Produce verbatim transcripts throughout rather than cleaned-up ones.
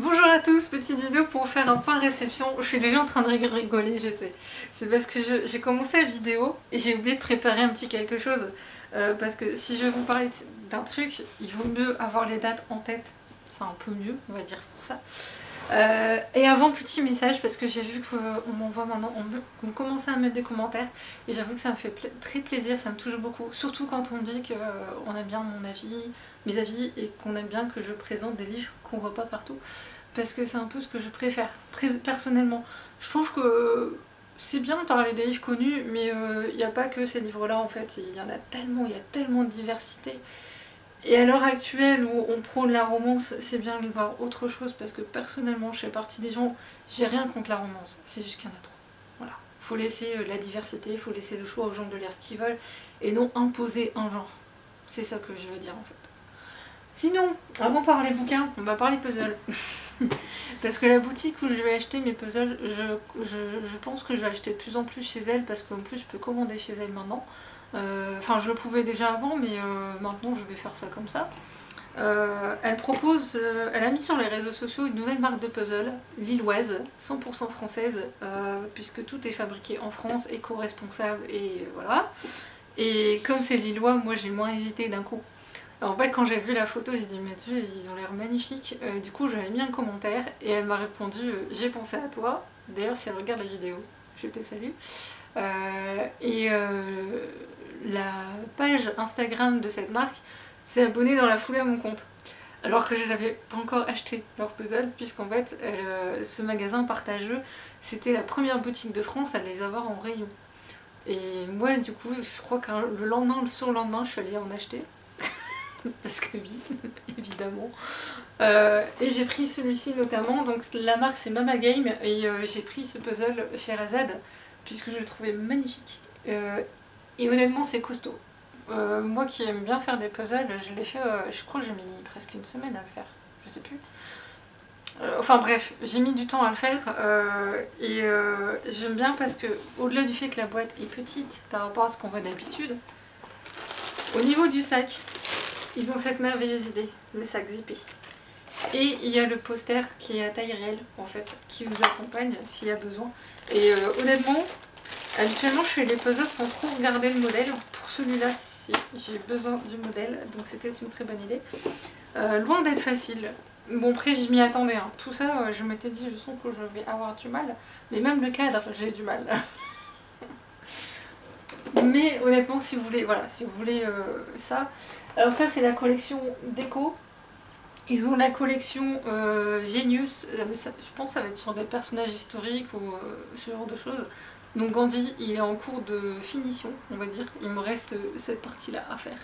Bonjour à tous, petite vidéo pour vous faire un point réception. Je suis déjà en train de rigoler, je sais. C'est parce que j'ai commencé la vidéo et j'ai oublié de préparer un petit quelque chose. Euh, parce que si je vous parlais d'un truc, il vaut mieux avoir les dates en tête. C'est un peu mieux, on va dire, pour ça. Euh, et avant, petit message, parce que j'ai vu qu'on m'envoie maintenant, on, on commence à mettre des commentaires. Et j'avoue que ça me fait pla très plaisir, ça me touche beaucoup. Surtout quand on me dit qu'on euh, aime bien mon avis, mes avis, et qu'on aime bien que je présente des livres qu'on voit pas partout. Parce que c'est un peu ce que je préfère, personnellement. Je trouve que c'est bien de parler des livres connus, mais il euh, n'y a pas que ces livres-là en fait. Il y en a tellement, il y a tellement de diversité. Et à l'heure actuelle où on prône la romance, c'est bien de voir autre chose, parce que personnellement, je fais partie des gens, j'ai rien contre la romance, c'est juste qu'il y en a trop. Voilà. Faut laisser la diversité, il faut laisser le choix aux gens de lire ce qu'ils veulent, et non imposer un genre. C'est ça que je veux dire en fait. Sinon, avant de parler bouquin, on va parler puzzle. Parce que la boutique où je vais acheter mes puzzles, je, je, je pense que je vais acheter de plus en plus chez elle, parce qu'en plus je peux commander chez elle maintenant. Euh, enfin je le pouvais déjà avant, mais euh, maintenant je vais faire ça comme ça. Euh, elle propose, euh, elle a mis sur les réseaux sociaux une nouvelle marque de puzzle, lilloise, cent pour cent française, euh, puisque tout est fabriqué en France, éco-responsable et euh, voilà. Et comme c'est lillois, moi j'ai moins hésité d'un coup. En fait, quand j'ai vu la photo, j'ai dit, mais tu, ils ont l'air magnifiques. Euh, du coup, j'avais mis un commentaire et elle m'a répondu, j'ai pensé à toi. D'ailleurs, si elle regarde la vidéo, je te salue. Euh, et euh, la page Instagram de cette marque s'est abonnée dans la foulée à mon compte. Alors que je n'avais pas encore acheté leur puzzle, puisqu'en fait, euh, ce magasin partageux, c'était la première boutique de France à les avoir en rayon. Et moi, du coup, je crois que le lendemain, le surlendemain, je suis allée en acheter. Parce que oui, évidemment. Euh, et j'ai pris celui-ci notamment, donc la marque c'est Mama Game, et euh, j'ai pris ce puzzle chez Razad, puisque je le trouvais magnifique. Euh, et honnêtement c'est costaud. Euh, moi qui aime bien faire des puzzles, je l'ai fait, euh, je crois que j'ai mis presque une semaine à le faire, je sais plus. Euh, enfin bref, j'ai mis du temps à le faire, euh, et euh, j'aime bien parce que, au-delà du fait que la boîte est petite par rapport à ce qu'on voit d'habitude, au niveau du sac, ils ont cette merveilleuse idée, le sac zippé. Et il y a le poster qui est à taille réelle, en fait, qui vous accompagne s'il y a besoin. Et euh, honnêtement, habituellement je fais les puzzles sans trop regarder le modèle. Pour celui-là, si j'ai besoin du modèle, donc c'était une très bonne idée. Euh, loin d'être facile. Bon, après je m'y attendais, hein. Tout ça, euh, je m'étais dit, je sens que je vais avoir du mal. Mais même le cadre, j'ai du mal. Mais honnêtement, si vous voulez, voilà, si vous voulez euh, ça... Alors ça c'est la collection déco, ils ont la collection euh, Genius, ça, je pense que ça va être sur des personnages historiques ou euh, ce genre de choses. Donc Gandhi il est en cours de finition on va dire, il me reste cette partie là à faire.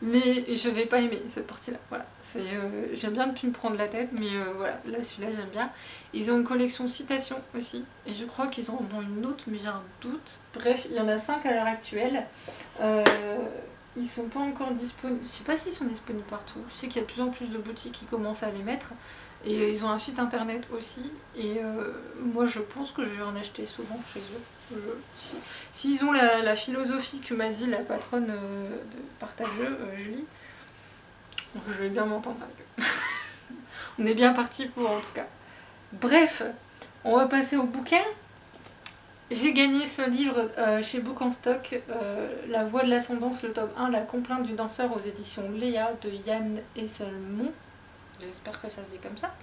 Mais je vais pas aimer cette partie là, voilà. Euh, j'aime bien ne plus me prendre la tête mais euh, voilà, là celui-là j'aime bien. Ils ont une collection citations aussi et je crois qu'ils en ont une autre mais j'ai un doute. Bref, il y en a cinq à l'heure actuelle. Euh... Ils sont pas encore disponibles, je sais pas s'ils sont disponibles partout, je sais qu'il y a de plus en plus de boutiques qui commencent à les mettre et ils ont un site internet aussi et euh, moi je pense que je vais en acheter souvent chez eux. S'ils si, si ont la, la philosophie que m'a dit la patronne euh, de Partageux, euh, Julie, donc je vais bien m'entendre avec eux. On est bien parti pour en tout cas. Bref, on va passer au bouquin. J'ai gagné ce livre euh, chez Book en Stock, euh, La Voix de l'ascendance, le tome un, La complainte du danseur aux éditions Léa de Yann Esselmont. J'espère que ça se dit comme ça.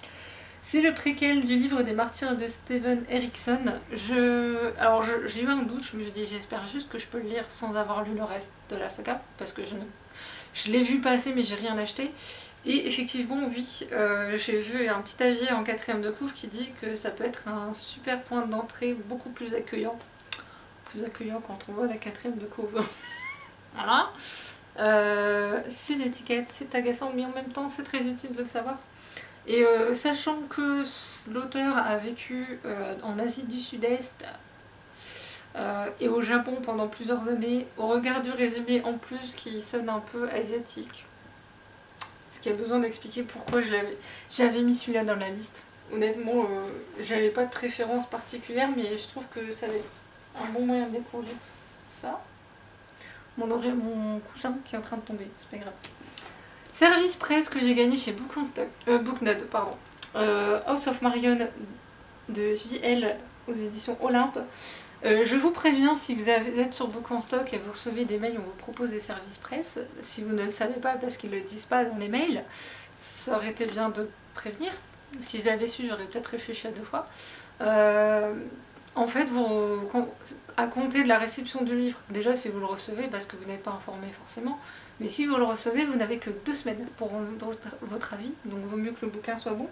C'est le préquel du livre des martyrs de Steven Erikson. Je... Alors j'ai eu un doute, je me suis dit j'espère juste que je peux le lire sans avoir lu le reste de la saga, parce que je, ne... je l'ai vu passer mais j'ai rien acheté. Et effectivement, oui, euh, j'ai vu un petit avis en quatrième de couvre qui dit que ça peut être un super point d'entrée beaucoup plus accueillant. Plus accueillant quand on voit la quatrième de couvre. Voilà. Euh, ces étiquettes, c'est agaçant, mais en même temps, c'est très utile de le savoir. Et euh, sachant que l'auteur a vécu euh, en Asie du Sud-Est euh, et au Japon pendant plusieurs années, au regard du résumé en plus qui sonne un peu asiatique, ce qui a besoin d'expliquer pourquoi j'avais mis celui-là dans la liste. Honnêtement, euh, j'avais pas de préférence particulière, mais je trouve que ça va être un bon moyen de découvrir ça. Mon, mon cousin qui est en train de tomber, c'est pas grave. Service presse que j'ai gagné chez Book en Stock, euh, Booknode, pardon. Euh, House of Marionne de J L aux éditions Olympe. Euh, je vous préviens, si vous êtes sur Book en Stock et vous recevez des mails où on vous propose des services presse, si vous ne le savez pas parce qu'ils ne le disent pas dans les mails, ça aurait été bien de prévenir. Si je l'avais su, j'aurais peut-être réfléchi à deux fois. Euh, en fait, vous, à compter de la réception du livre, déjà si vous le recevez, parce que vous n'êtes pas informé forcément, mais si vous le recevez, vous n'avez que deux semaines pour rendre votre avis, donc vaut mieux que le bouquin soit bon.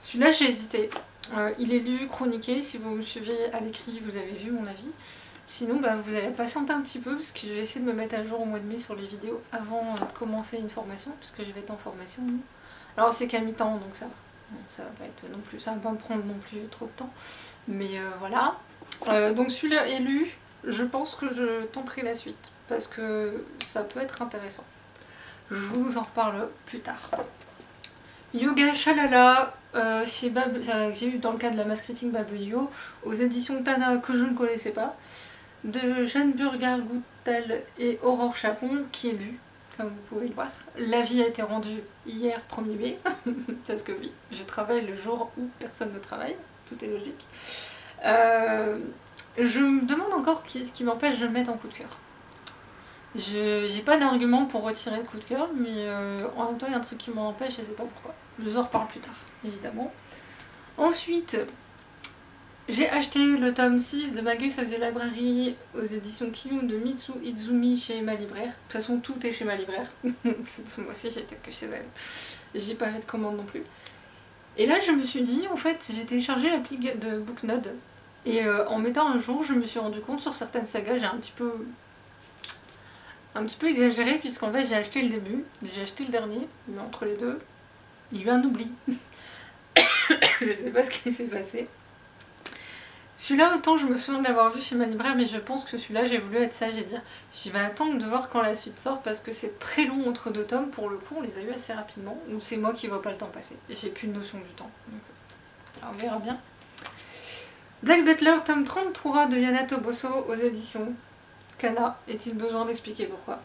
Celui-là, j'ai hésité. Euh, il est lu, chroniqué, si vous me suivez à l'écrit, vous avez vu mon avis. Sinon, bah, vous allez patienter un petit peu, parce que je vais essayer de me mettre à jour au mois de mai sur les vidéos avant de commencer une formation, puisque je vais être en formation. Alors c'est qu'à mi-temps, donc ça va. Ça va pas être non plus, ça va pas me prendre non plus trop de temps, mais euh, voilà. Euh, donc celui-là est lu, je pense que je tenterai la suite parce que ça peut être intéressant. Je vous en reparle plus tard. Yoga Shalala, euh, chez Bab... euh, j'ai eu dans le cadre de la mass critique Babelio aux éditions Tana que je ne connaissais pas, de Jeanne Burgard-Goutel et Aurore Chapon qui est lu. Comme vous pouvez le voir, l'avis a été rendu hier premier mai, parce que oui, je travaille le jour où personne ne travaille, tout est logique. Euh, je me demande encore ce qui m'empêche de le mettre en coup de cœur. Je n'ai pas d'argument pour retirer le coup de cœur, mais euh, en même temps il y a un truc qui m'empêche, je ne sais pas pourquoi. Je vous en reparle plus tard, évidemment. Ensuite, j'ai acheté le tome six de Magus of the library aux éditions Kiyun de Mitsu Izumi chez ma libraire. De toute façon, tout est chez ma libraire. Ce mois-ci, j'étais que chez elle. J'ai pas fait de commande non plus. Et là, je me suis dit, en fait, j'ai téléchargé l'appli de Booknode. Et euh, en mettant un jour, je me suis rendu compte sur certaines sagas, j'ai un petit peu. un petit peu exagéré, puisqu'en fait, j'ai acheté le début, j'ai acheté le dernier, mais entre les deux, il y a eu un oubli. Je sais pas ce qui s'est passé. Celui-là, autant je me souviens de l'avoir vu chez ma libraire, mais je pense que celui-là, j'ai voulu être sage et dire je vais attendre de voir quand la suite sort parce que c'est très long entre deux tomes. Pour le coup, on les a eu assez rapidement. Donc c'est moi qui vois pas le temps passer. J'ai plus de notion du temps. Donc, alors on verra bien. Black Butler, tome trente-trois de Yana Toboso aux éditions Kana. Est-il besoin d'expliquer pourquoi?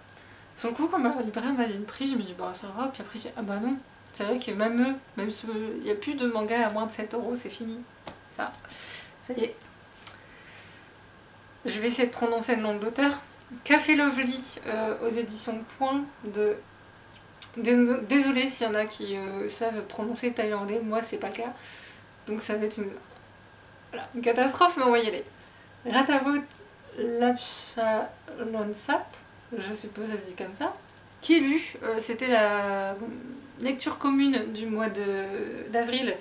Sur le coup, quand ma libraire m'avait pris, je me dis bah ça va. Puis après, j'ai ah bah non. C'est vrai que même eux, même ceux, il n'y a plus de manga à moins de sept euros, c'est fini. Ça. Ça y est. Je vais essayer de prononcer le nom de l'auteur. Café Lovely euh, aux éditions Point de... Désolée s'il y en a qui euh, savent prononcer thaïlandais, moi c'est pas le cas. Donc ça va être une, voilà, une catastrophe, mais on va y aller. Ratavot Lapchalonsap, je suppose ça se dit comme ça, qui est lu. Euh, C'était la lecture commune du mois d'avril,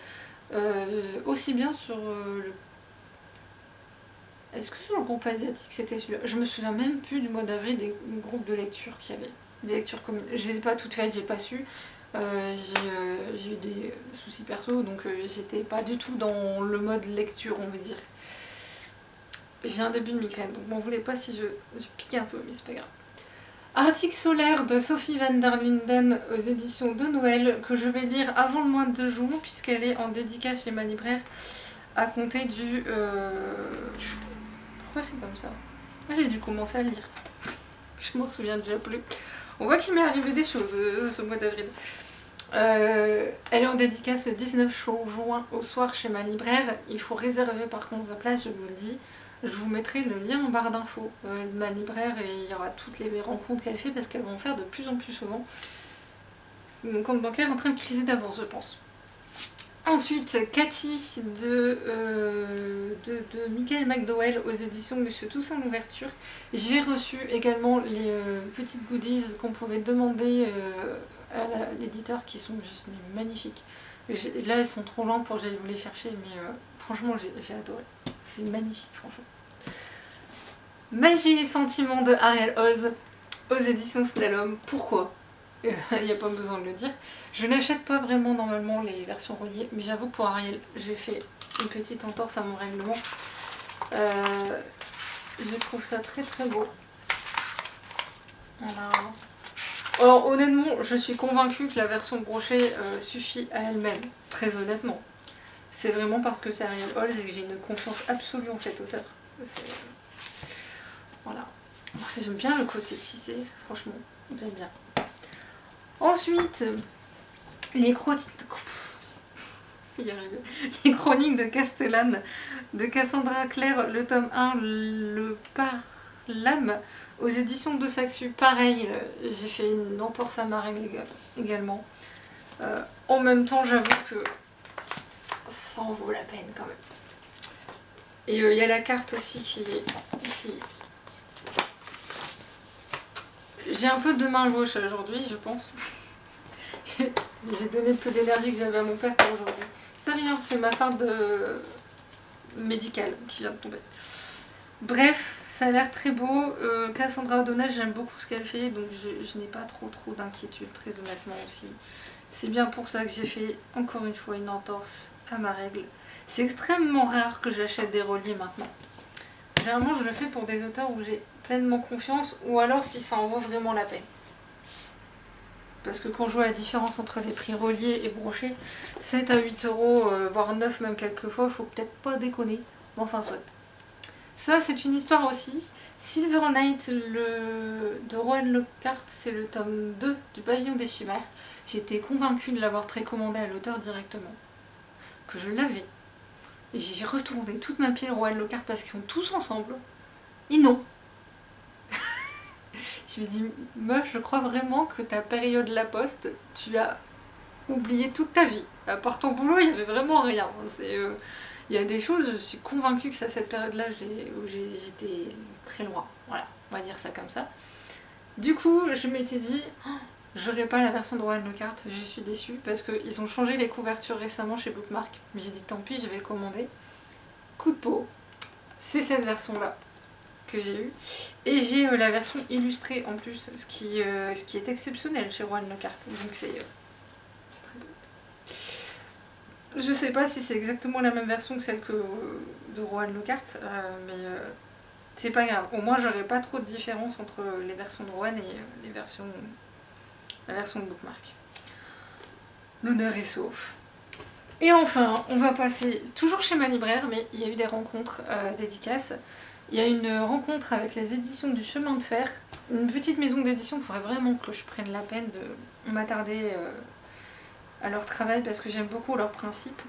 euh, aussi bien sur euh, le... Est-ce que sur le groupe asiatique c'était celui-là? Je me souviens même plus du mois d'avril des groupes de lecture qu'il y avait. Des lectures communes. Je les ai pas toutes faites, j'ai pas su. Euh, j'ai euh, eu des soucis perso, donc euh, j'étais pas du tout dans le mode lecture, on va dire. J'ai un début de migraine, donc m'en voulez pas si je, je pique un peu, mais c'est pas grave. Arctique solaire de Sophie van der Linden aux éditions de Noël, que je vais lire avant le mois de deux jours, puisqu'elle est en dédicace chez ma libraire à compter du... Euh... Pourquoi c'est comme ça? Ah, j'ai dû commencer à lire. Je m'en souviens déjà plus. On voit qu'il m'est arrivé des choses euh, ce mois d'avril. Euh, elle est en dédicace dix-neuf juin au soir chez ma libraire. Il faut réserver par contre sa place, je vous le dis. Je vous mettrai le lien en barre d'infos euh, de ma libraire et il y aura toutes les rencontres qu'elle fait parce qu'elle va en faire de plus en plus souvent. Mon compte bancaire est en train de criser d'avance, je pense. Ensuite, Cathy de, euh, de, de Michael McDowell aux éditions Monsieur Toussaint l'Ouverture. J'ai reçu également les euh, petites goodies qu'on pouvait demander euh, à l'éditeur qui sont juste magnifiques. Là, elles sont trop lentes pour que j'aille vous les chercher, mais euh, franchement, j'ai adoré. C'est magnifique, franchement. Magie et sentiments de Ariel Holz aux éditions Slalom. Pourquoi ? Il n'y a pas besoin de le dire. Je n'achète pas vraiment normalement les versions reliées, mais j'avoue pour Ariel, j'ai fait une petite entorse à mon règlement. Euh, je trouve ça très très beau. Voilà. Alors honnêtement, je suis convaincue que la version brochée euh, suffit à elle-même, très honnêtement. C'est vraiment parce que c'est Ariel Holz et que j'ai une confiance absolue en cet auteur. Voilà. J'aime bien le côté tissé, franchement, j'aime bien. Ensuite, les, chroni... les chroniques de Castellane de Cassandra Clare, le tome un, Le par l'âme, aux éditions de Saxu. Pareil, j'ai fait une entorse à ma règle également. Euh, en même temps, j'avoue que ça en vaut la peine quand même. Et il euh, y a la carte aussi qui est ici. J'ai un peu de main gauche aujourd'hui, je pense. J'ai donné peu d'énergie que j'avais à mon père pour aujourd'hui. C'est rien, c'est ma fin de médicale qui vient de tomber. Bref, ça a l'air très beau. Euh, Cassandra O'Donnell, j'aime beaucoup ce qu'elle fait, donc je, je n'ai pas trop trop d'inquiétude, très honnêtement aussi. C'est bien pour ça que j'ai fait encore une fois une entorse à ma règle. C'est extrêmement rare que j'achète des reliés maintenant. Généralement, je le fais pour des auteurs où j'ai pleinement confiance, ou alors si ça en vaut vraiment la peine. Parce que quand je vois la différence entre les prix reliés et brochés, sept à huit euros, voire neuf même quelquefois, faut peut-être pas déconner. Bon, enfin, soit. Ça, c'est une histoire aussi. Silver Knight le... de Rowan Lockhart, c'est le tome deux du Pavillon des Chimères. J'étais convaincue de l'avoir précommandé à l'auteur directement, que je l'avais. Et j'ai retourné toute ma pile Rowan Lockhart parce qu'ils sont tous ensemble. Et non. Je lui ai dit, meuf, je crois vraiment que ta période La Poste, tu l'as oubliée toute ta vie. À part ton boulot, il n'y avait vraiment rien. C'est, euh, il y a des choses, je suis convaincue que c'est à cette période-là où j'étais très loin. Voilà, on va dire ça comme ça. Du coup, je m'étais dit, oh, je n'aurai pas la version de Rowan Lockhart, je suis déçue, parce qu'ils ont changé les couvertures récemment chez Bookmark. J'ai dit, tant pis, je vais le commander. Coup de peau, c'est cette version-là que j'ai eu, et j'ai euh, la version illustrée en plus, ce qui, euh, ce qui est exceptionnel chez Rowan Lockhart, donc c'est euh, très beau. Je sais pas si c'est exactement la même version que celle que, euh, de Rowan Lockhart, euh, mais euh, c'est pas grave, au moins j'aurai pas trop de différence entre les versions de Rowan et euh, les versions, la version de Bookmark. L'honneur est sauf. Et enfin, on va passer toujours chez ma libraire, mais il y a eu des rencontres euh, dédicaces. Il y a une rencontre avec les éditions du Chemin de Fer, une petite maison d'édition. Il faudrait vraiment que je prenne la peine de m'attarder à leur travail parce que j'aime beaucoup leurs principes.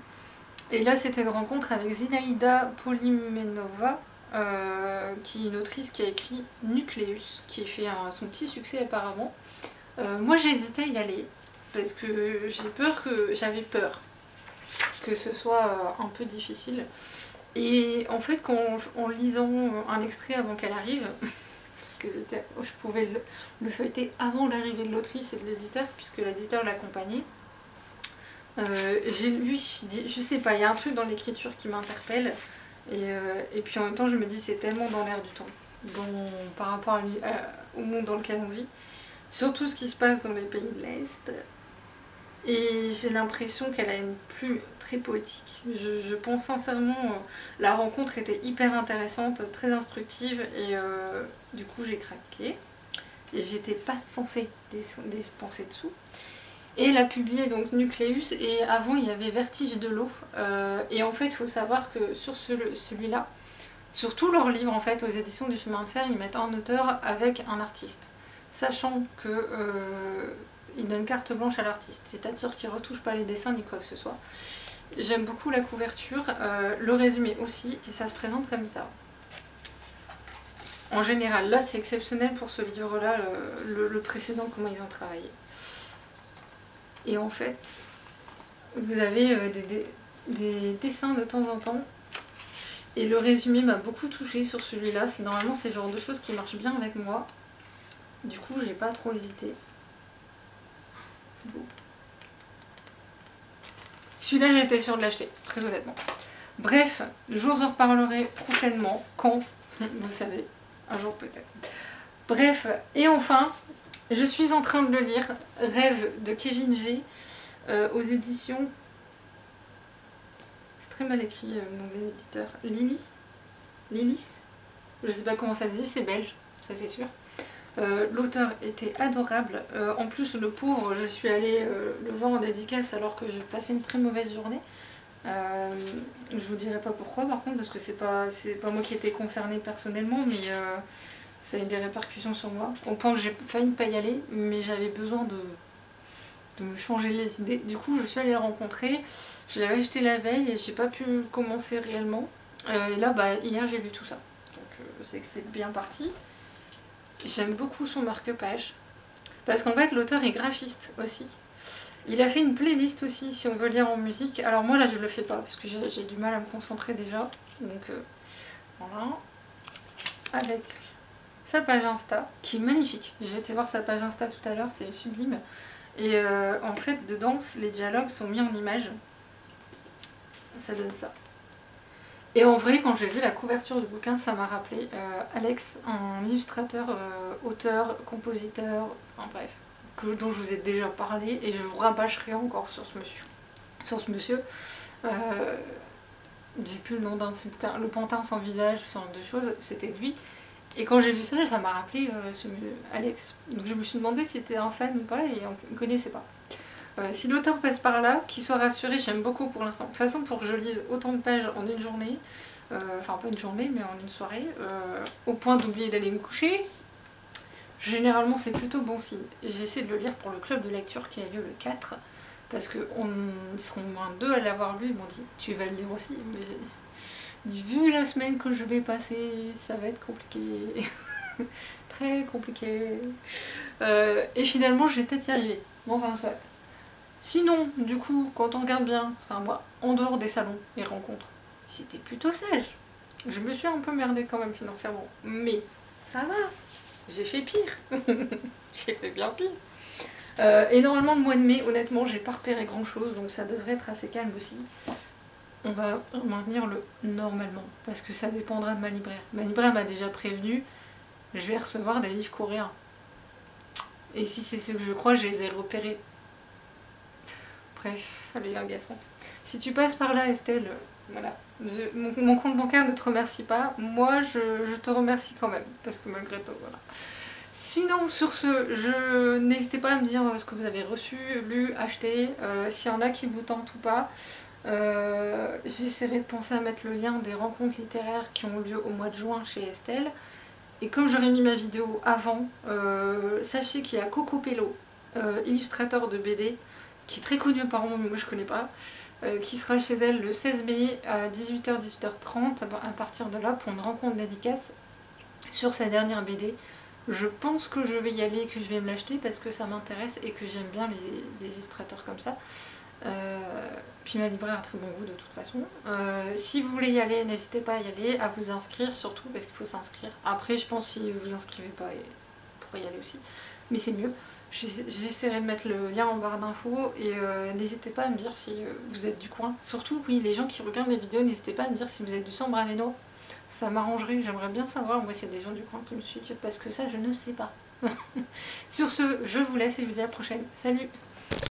Et là, c'était une rencontre avec Zinaïda Polimenova, euh, qui est une autrice qui a écrit Nucleus, qui fait un, son petit succès apparemment. Euh, moi, j'hésitais à y aller parce que j'ai peur que j'avais peur que ce soit un peu difficile. Et en fait, quand, en lisant un extrait avant qu'elle arrive, parce que je pouvais le, le feuilleter avant l'arrivée de l'autrice et de l'éditeur, puisque l'éditeur l'accompagnait, euh, j'ai lu, je sais pas, il y a un truc dans l'écriture qui m'interpelle, et, euh, et puis en même temps je me dis c'est tellement dans l'air du temps, dans, par rapport à, à, au monde dans lequel on vit, surtout ce qui se passe dans les pays de l'Est. Et j'ai l'impression qu'elle a une plume très poétique. Je, je pense sincèrement, euh, la rencontre était hyper intéressante, très instructive, et euh, du coup j'ai craqué. J'étais pas censée dépenser dessous. Et elle a publié donc Nucleus, et avant il y avait Vertige de l'eau. Euh, et en fait il faut savoir que sur ce, celui-là, sur tous leurs livres en fait, aux éditions du Chemin de Fer, ils mettent un auteur avec un artiste. Sachant que... Euh, il donne carte blanche à l'artiste, c'est-à-dire qu'il ne retouche pas les dessins ni quoi que ce soit. J'aime beaucoup la couverture, euh, le résumé aussi, et ça se présente comme ça. En général, là c'est exceptionnel pour ce livre-là, le, le, le précédent, comment ils ont travaillé. Et en fait, vous avez euh, des, des, des dessins de temps en temps, et le résumé m'a beaucoup touchée sur celui-là. Normalement c'est le genre de choses qui marchent bien avec moi, du coup j'ai pas trop hésité. Celui-là j'étais sûre de l'acheter, très honnêtement. Bref, je vous en reparlerai prochainement, quand, vous savez, un jour peut-être. Bref, et enfin, je suis en train de le lire, Rêve de Kevin G, euh, aux éditions, c'est très mal écrit euh, mon éditeur, Lily, Lilis, je sais pas comment ça se dit, c'est belge, ça c'est sûr. Euh, l'auteur était adorable, euh, en plus le pauvre, je suis allée euh, le voir en dédicace alors que je passais une très mauvaise journée, euh, je vous dirai pas pourquoi par contre parce que c'est pas, pas moi qui étais concernée personnellement, mais euh, ça a eu des répercussions sur moi, au point que j'ai failli ne pas y aller, mais j'avais besoin de, de me changer les idées. Du coup je suis allée la rencontrer, je l'avais acheté la veille et j'ai pas pu commencer réellement. Euh, et là bah hier j'ai lu tout ça, donc euh, je sais que c'est bien parti. J'aime beaucoup son marque-page, parce qu'en fait l'auteur est graphiste aussi. Il a fait une playlist aussi si on veut lire en musique. Alors moi là je le fais pas parce que j'ai du mal à me concentrer déjà. Donc euh, voilà. Avec sa page Insta qui est magnifique. J'ai été voir sa page Insta tout à l'heure, c'est sublime. Et euh, en fait dedans les dialogues sont mis en images. Ça donne ça. Et en vrai quand j'ai vu la couverture du bouquin ça m'a rappelé euh, Alex, un illustrateur, euh, auteur, compositeur, en bref. Que, dont je vous ai déjà parlé et je vous rabâcherai encore sur ce monsieur. Sur ce monsieur, euh, j'ai plus le nom d'un de ses bouquins, Le pantin sans visage, ce genre de choses, c'était lui. Et quand j'ai lu ça, ça m'a rappelé euh, ce Alex. Donc je me suis demandé si c'était un fan ou pas et on ne connaissait pas. Euh, si l'auteur passe par là, qu'il soit rassuré, j'aime beaucoup pour l'instant. De toute façon, pour que je lise autant de pages en une journée, euh, enfin pas une journée mais en une soirée, euh, au point d'oublier d'aller me coucher, généralement c'est plutôt bon signe. J'essaie de le lire pour le club de lecture qui a lieu le quatre, parce qu'on seront moins deux à l'avoir lu, ils m'ont dit tu vas le lire aussi, mais dit, vu la semaine que je vais passer, ça va être compliqué, très compliqué. Euh, et finalement je vais peut-être y arriver, bon enfin soit. Sinon, du coup, quand on regarde bien, c'est un mois en dehors des salons et rencontres, j'étais plutôt sage. Je me suis un peu merdée quand même financièrement, mais ça va. J'ai fait pire, j'ai fait bien pire. Euh, et normalement le mois de mai, honnêtement, j'ai pas repéré grand chose, donc ça devrait être assez calme aussi. On va maintenir le normalement, parce que ça dépendra de ma libraire. Ma libraire m'a déjà prévenu, je vais recevoir des livres coréens. Et si c'est ce que je crois, je les ai repérés. Bref, elle est agaçante. Si tu passes par là, Estelle, voilà. Je, mon, mon compte bancaire ne te remercie pas, moi je, je te remercie quand même, parce que malgré tout, voilà. Sinon, sur ce, je n'hésitez pas à me dire ce que vous avez reçu, lu, acheté, euh, s'il y en a qui vous tentent ou pas. Euh, J'essaierai de penser à mettre le lien des rencontres littéraires qui ont lieu au mois de juin chez Estelle. Et comme j'aurais mis ma vidéo avant, euh, sachez qu'il y a Coco Pello, euh, illustrateur de B D, qui est très connu apparemment, mais moi je connais pas. Euh, qui sera chez elle le seize mai à dix-huit heures dix-huit heures trente à partir de là pour une rencontre dédicace sur sa dernière B D. Je pense que je vais y aller et que je vais me l'acheter parce que ça m'intéresse et que j'aime bien les, les illustrateurs comme ça. Euh, puis ma libraire a très bon goût de toute façon. Euh, si vous voulez y aller, n'hésitez pas à y aller, à vous inscrire surtout parce qu'il faut s'inscrire. Après je pense si vous inscrivez pas, vous pourrez y aller aussi, mais c'est mieux. J'essaierai de mettre le lien en barre d'infos et euh, n'hésitez pas à me dire si vous êtes du coin. Surtout, oui, les gens qui regardent mes vidéos, n'hésitez pas à me dire si vous êtes du San Braveno. Ça m'arrangerait, j'aimerais bien savoir, moi, s'il y a des gens du coin qui me suivent, parce que ça, je ne sais pas. Sur ce, je vous laisse et je vous dis à la prochaine. Salut!